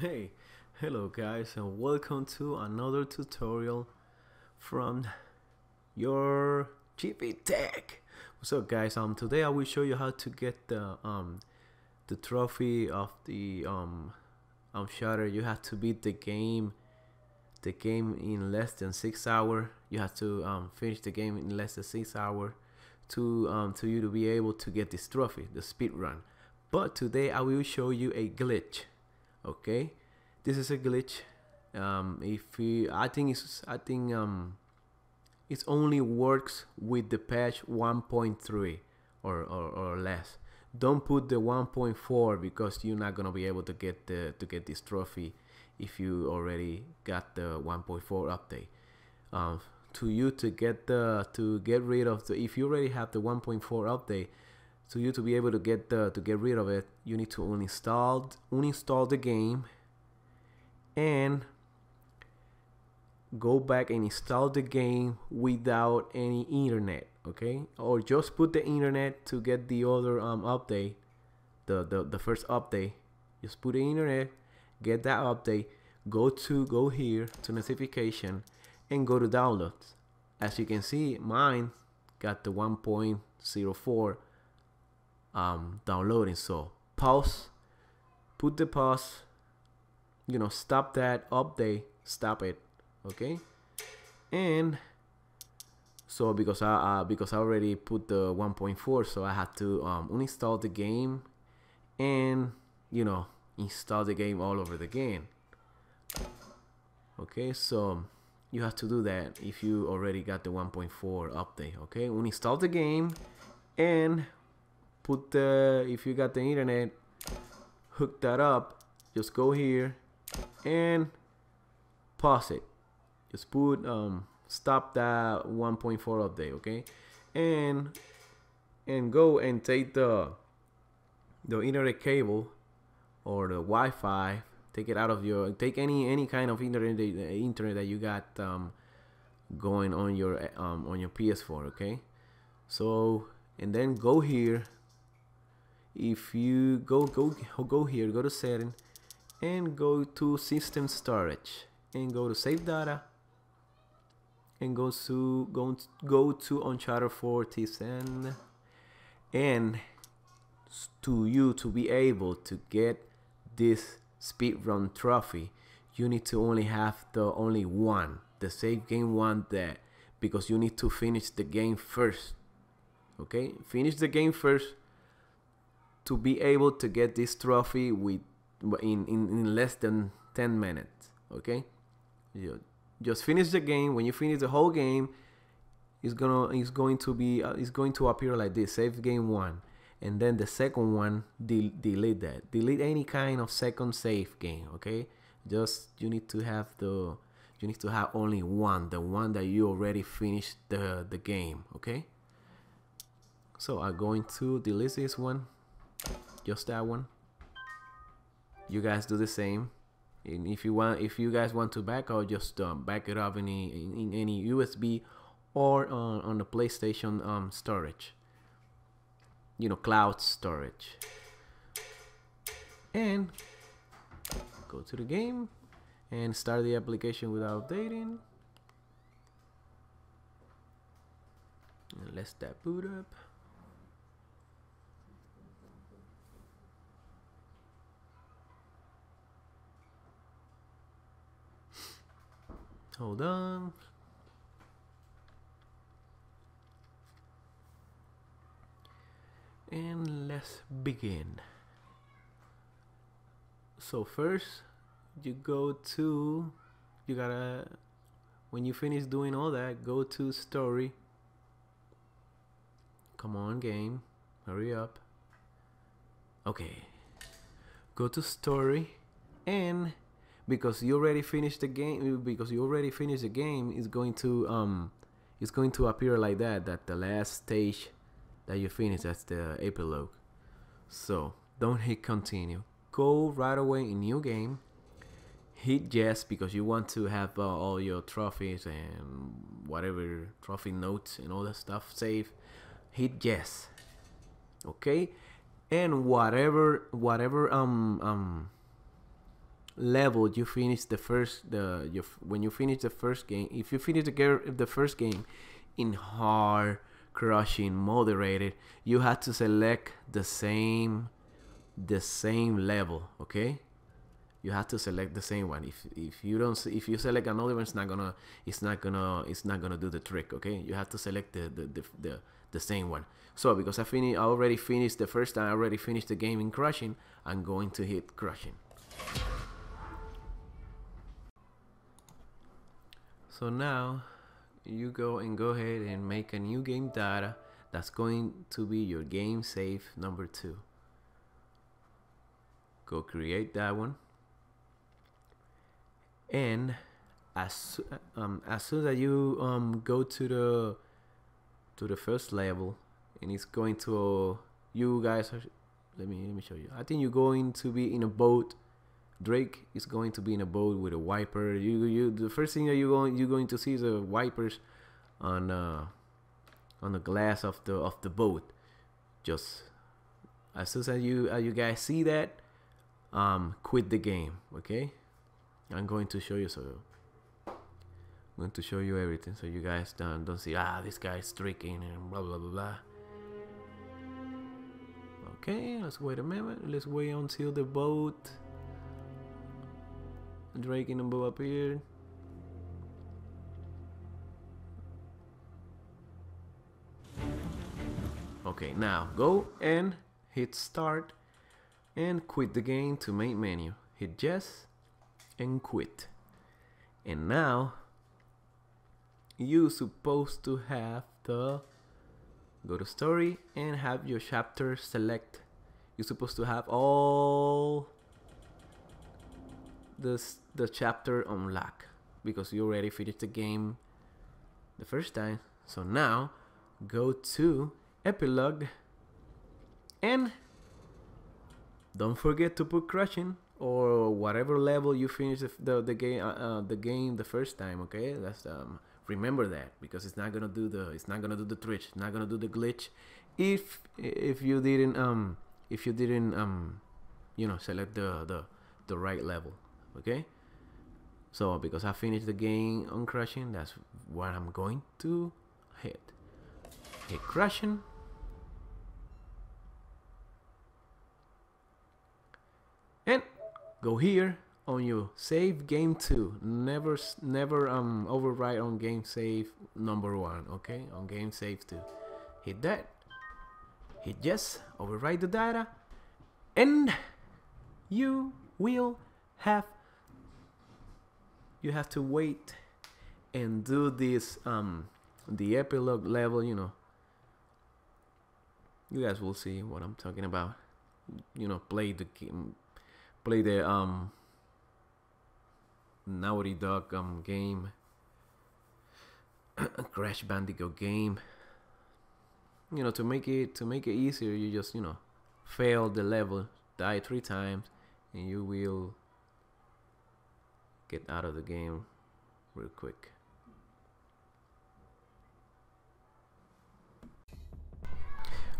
Hey, hello guys, and welcome to another tutorial from your GP Tech. What's up guys? Today I will show you how to get the trophy of the Uncharted. You have to beat the game in less than 6 hours. You have to finish the game in less than 6 hours to you to be able to get this trophy, the speed run. But today I will show you a glitch. Okay, this is a glitch. It only works with the patch 1.3 or less. Don't put the 1.4 because you're not gonna be able to get this trophy if you already got the 1.4 update. If you already have the 1.4 update, so you to be able to get rid of it, you need to uninstall the game and go back and install the game without any internet, okay? Or just put the internet to get the other update, the first update. Just put the internet, get that update, go here to notification and go to downloads. As you can see, mine got the 1.04 downloading. So pause, put the pause, you know, stop that update, stop it, okay? And so because I already put the 1.4, so I had to uninstall the game and, you know, install the game all over again. Okay, so you have to do that if you already got the 1.4 update. Okay, uninstall the game and put the, if you got the internet, hook that up, just go here and pause it. Just put stop that 1.4 update, okay? And go and take the internet cable or the Wi-Fi, take it out of your, take any kind of internet that you got going on your PS4, okay? So, and then go here. If you go here, go to setting and go to system storage and go to save data and go to Uncharted 4 PSN, and to you to be able to get this speedrun trophy, you need to only have the save game one there, because you need to finish the game first, okay? Finish the game first to be able to get this trophy with in less than 10 minutes, okay? You just finish the game. When you finish the whole game, it's going to appear like this, save game one, and then the second one, delete that. Delete any kind of second save game, okay? Just you need to have only one, the one that you already finished the game, okay? So I'm going to delete this one. Just that one. You guys do the same, and if you guys want to back out, just back it up in any USB or on the PlayStation storage, you know, cloud storage. And go to the game and start the application without updating. And let's that boot up. Hold on. And let's begin. So first, you go to, you gotta, when you finish doing all that, go to story. Come on game, hurry up. Okay. Go to story, and because you already finished the game, it's going to appear like that, the last stage that you finished, that's the epilogue. So don't hit continue. Go right away in new game. Hit yes, because you want to have all your trophies and whatever trophy notes and all that stuff saved. Hit yes. Okay, and whatever level you finish the first when you finish the first game. If you finish the first game in hard, crushing, moderated, you have to select the same level. Okay, you have to select the same one. If you don't, if you select another one, it's not gonna do the trick. Okay, you have to select the same one. So because I already finished the first time, I already finished the game in crushing, I'm going to hit crushing. So now you go ahead and make a new game data. That's going to be your game save number 2. Go create that one, and as soon as you go to the first level, and it's going to you guys are, let me show you. I think you're going to be in a boat. Drake is going to be in a boat with a wiper. The first thing that you're going to see is the wipers on the glass of the boat. Just as soon as you guys see that, quit the game. Okay, I'm going to show you. So I'm going to show you everything so you guys don't see, ah, this guy's tricking and blah blah blah blah. Okay, let's wait a minute. Let's wait until the boat. Drake and Bo appeared. Okay, now go and hit start and quit the game to main menu. Hit yes and quit. And now you supposed to have the go to story and have your chapter select. You're supposed to have all the chapter unlock because you already finished the game the first time. So now go to epilogue and don't forget to put crushing or whatever level you finish the game the first time. Okay, that's remember that because it's not gonna do the trick, it's not gonna do the glitch if you didn't you know, select the right level. Okay, so because I finished the game on crushing, that's what I'm going to hit. Hit crushing. And go here on your save game 2. Never overwrite on game save number 1, okay? On game save 2. Hit that. Hit yes, overwrite the data, and you will have you have to wait and do this the epilogue level. You know, you guys will see what I'm talking about. You know, play the game, play the Naughty Dog game, Crash Bandicoot game. You know, to make it easier, you just, you know, fail the level, die 3 times, and you will get out of the game real quick.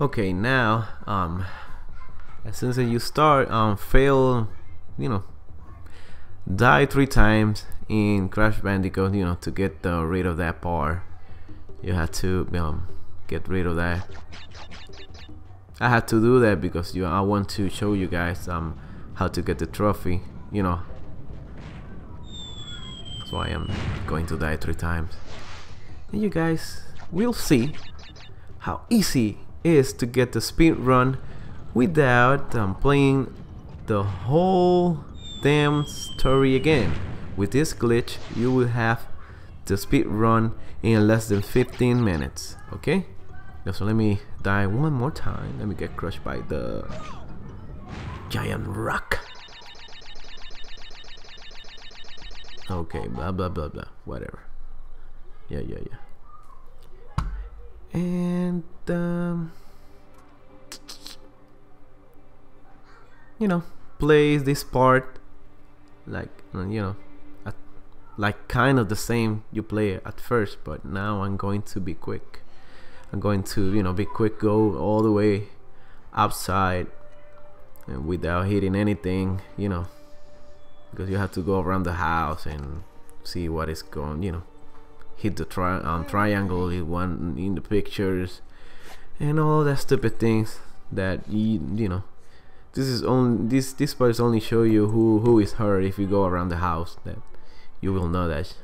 Okay, now as soon as you start, fail, you know, die 3 times in Crash Bandicoot. You know, to get rid of that bar, you have to get rid of that. I had to do that because I want to show you guys how to get the trophy. You know. So I am going to die 3 times, and you guys will see how easy it is to get the speed run without playing the whole damn story again. With this glitch, you will have the speed run in less than 15 minutes. Okay, so let me die one more time. Let me get crushed by the giant rock. Okay, blah blah blah blah, whatever. Yeah. And you know, play this part like, you know, like kind of the same you play it at first, but now I'm going to be quick. I'm going to, you know, be quick. Go all the way outside and without hitting anything, you know. because you have to go around the house and see what is going, you know, hit the triangle, hit one in the pictures and all that stupid things that you know. This is only this part is only show you who is her. If you go around the house, that you will know that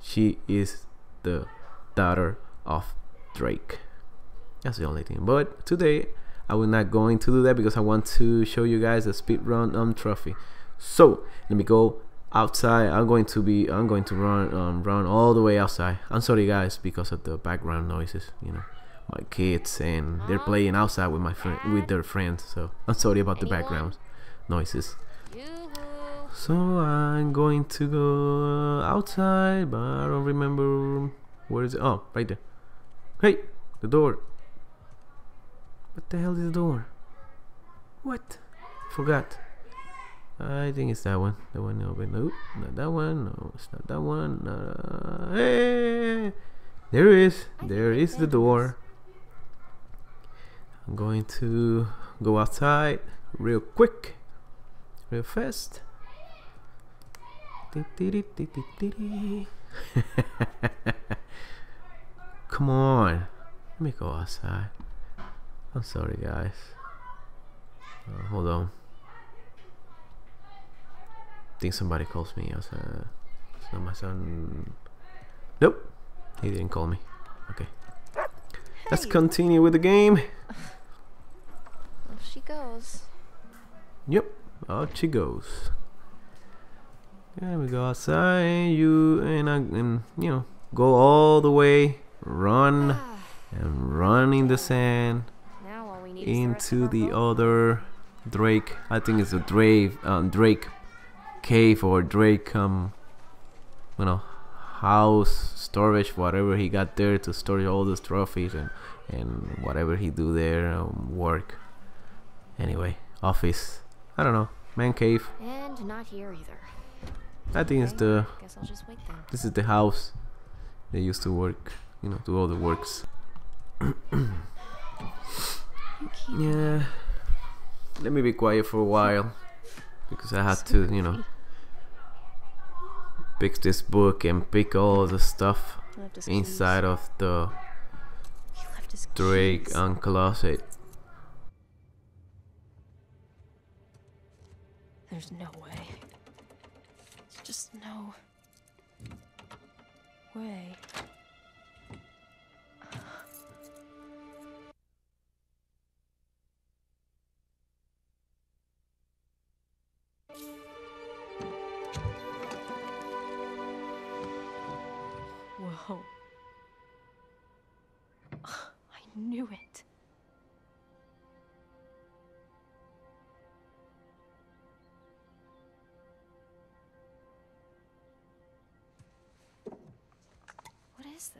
she is the daughter of Drake. That's the only thing. But today I will not going to do that because I want to show you guys the speedrun trophy. So let me go outside. I'm going to run all the way outside. I'm sorry guys because of the background noises, you know, my kids, and they're playing outside with their friends, so I'm sorry about the background noises. So I'm going to go outside, but I don't remember where is it. Oh, right there. Hey, the door. What the hell is the door? What? Forgot. I think it's that one. That one over. Nope, not that one. No, it's not that one. Hey, there is. There is the door. I'm going to go outside real quick, real fast. Come on, let me go outside. I'm sorry guys. Hold on, I think somebody calls me outside. It's not my son. Nope, he didn't call me. Okay, hey. Let's continue with the game. Off she goes. Yep, out she goes. Yeah, we go outside. You know, go all the way, run and run in the sand into the other Drake. I think it's a Drake cave or Drake you know, house, storage, whatever he got there to store all those trophies and whatever he do there, work. Anyway, office. I don't know, man cave. And not here either. I think it's the. Guess I'll just wait then. This is the house they used to work, you know, do all the works. Yeah, let me be quiet for a while because I had to, you know, pick this book and pick all the stuff inside of the Drake closet. There's no way. Just no way. Whoa. I knew it.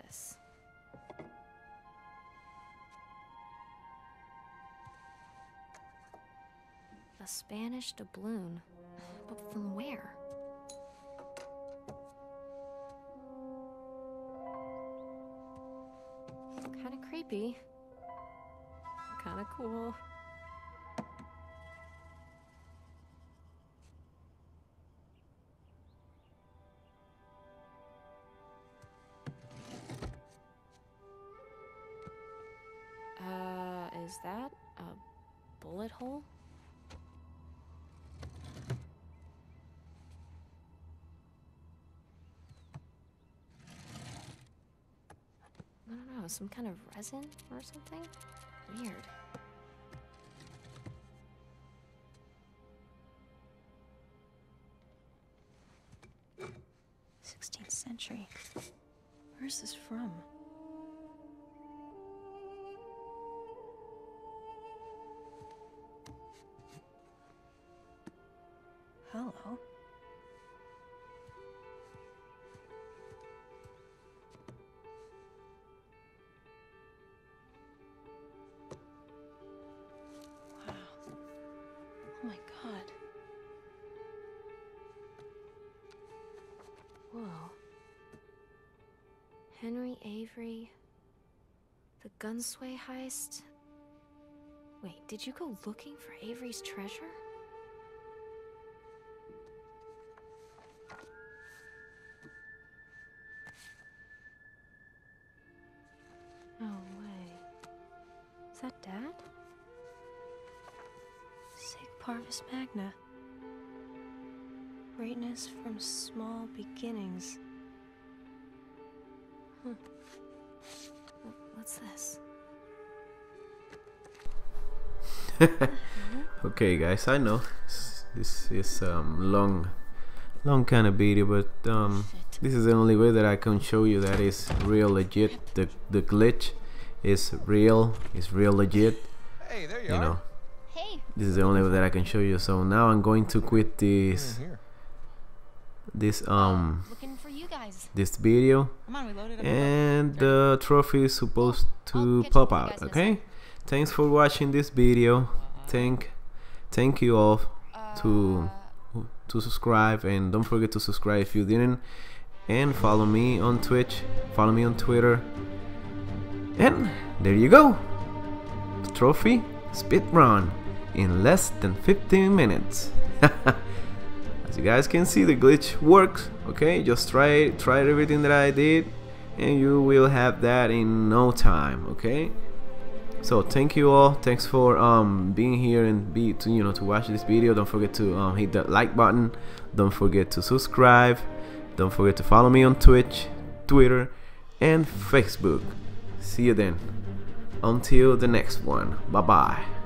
This? The Spanish doubloon, but from where? Kind of creepy, kind of cool. Is that a bullet hole? I don't know, some kind of resin or something? Weird. '16th century. Where is this from? Hello. Wow. Oh my God. Whoa. Henry Avery. The Gunsway heist. Wait, did you go looking for Avery's treasure? Parvis Magna. Greatness from small beginnings. Huh. What's this? Okay, guys, I know this is long kind of video, but this is the only way that I can show you that is real legit. The glitch is real. It's real legit. Hey, there you know. Hey. This is the only way that I can show you. So now I'm going to quit this. This video, and the trophy is supposed to pop out. Okay, thanks for watching this video. Thank you all to subscribe, and don't forget to subscribe if you didn't, and follow me on Twitch, follow me on Twitter, and there you go, trophy speedrun in less than 15 minutes. As you guys can see, the glitch works. Okay, just try everything that I did, and you will have that in no time. Okay, so thank you all, thanks for being here and to watch this video. Don't forget to hit that like button, don't forget to subscribe, don't forget to follow me on Twitch, Twitter, and Facebook. See you then, until the next one. Bye bye.